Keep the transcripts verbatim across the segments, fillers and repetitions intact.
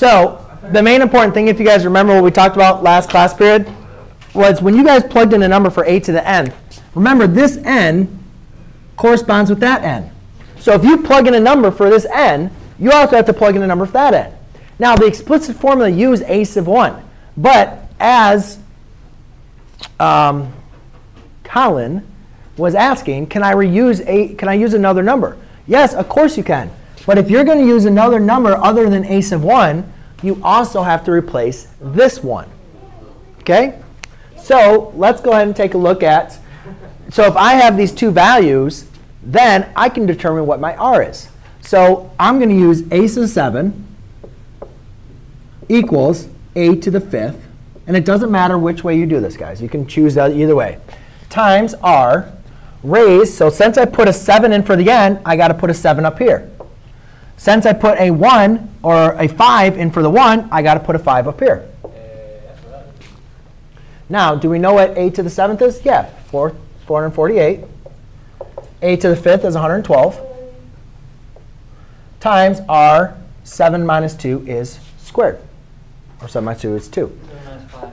So the main important thing, if you guys remember what we talked about last class period, was when you guys plugged in a number for a to the n, remember this n corresponds with that n. So if you plug in a number for this n, you also have to plug in a number for that n. Now, the explicit formula used a sub one. But as um, Colin was asking, can I reuse a, can I use another number? Yes, of course you can. But if you're going to use another number other than a sub one, you also have to replace this one. OK? So let's go ahead and take a look at. So if I have these two values, then I can determine what my r is. So I'm going to use a sub seven equals a to the fifth. And it doesn't matter which way you do this, guys. You can choose either way. Times r raised. So since I put a seven in for the n, I got to put a seven up here. Since I put a one or a five in for the one, I got to put a five up here. Now, do we know what a to the seventh is? Yeah, four hundred forty-eight. A to the fifth is one hundred twelve. Times r, seven minus two is squared. Or seven minus two is two. seven minus five.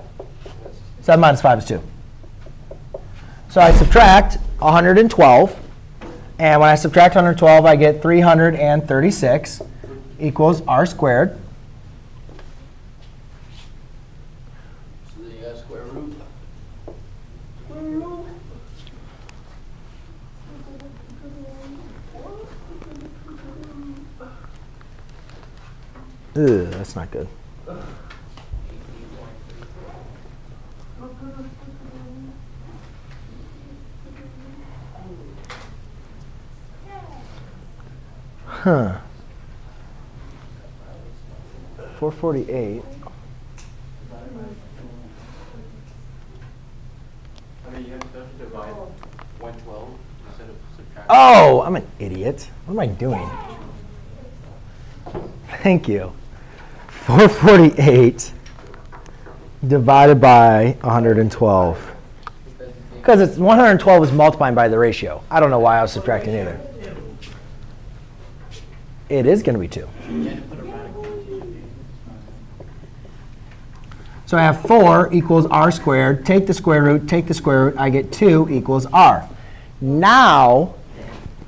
seven minus five is two. So I subtract one hundred twelve. And when I subtract one hundred twelve, I get three hundred thirty-six equals r squared. So then you got square root. Square root. Ew, that's not good. Huh. four forty-eight. Oh, I'm an idiot. What am I doing? Thank you. four forty-eight divided by one hundred twelve. Because it's one hundred twelve is multiplying by the ratio. I don't know why I was subtracting either. It is going to be two. So I have four equals r squared. Take the square root. Take the square root. I get two equals r. Now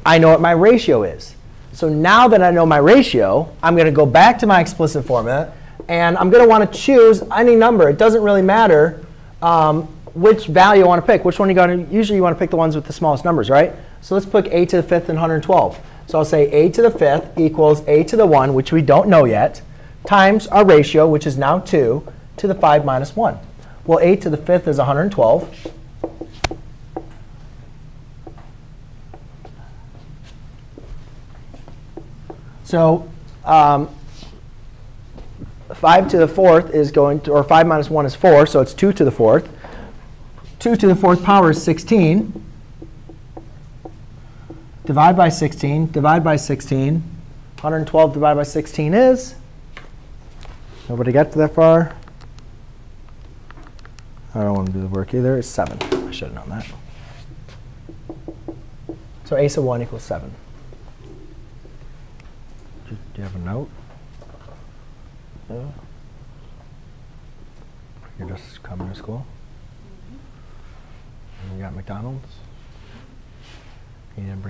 I know what my ratio is. So now that I know my ratio, I'm going to go back to my explicit formula. And I'm going to want to choose any number. It doesn't really matter um, which value I want to pick. Which one you got to, usually you want to pick the ones with the smallest numbers, right? So let's pick a to the fifth and one hundred twelve. So I'll say a to the fifth equals a to the one, which we don't know yet, times our ratio, which is now two, to the five minus one. Well, a to the fifth is one hundred twelve. So um, five to the fourth is going to, or five minus one is four, so it's two to the fourth. two to the fourth power is sixteen. Divide by sixteen, divide by sixteen. one hundred twelve divided by sixteen is? Nobody got to that far? I don't want to do the work either. It's seven. I should have known that. So a sub one equals seven. Do you have a note? No? You're just coming to school? And you got McDonald's? You didn't bring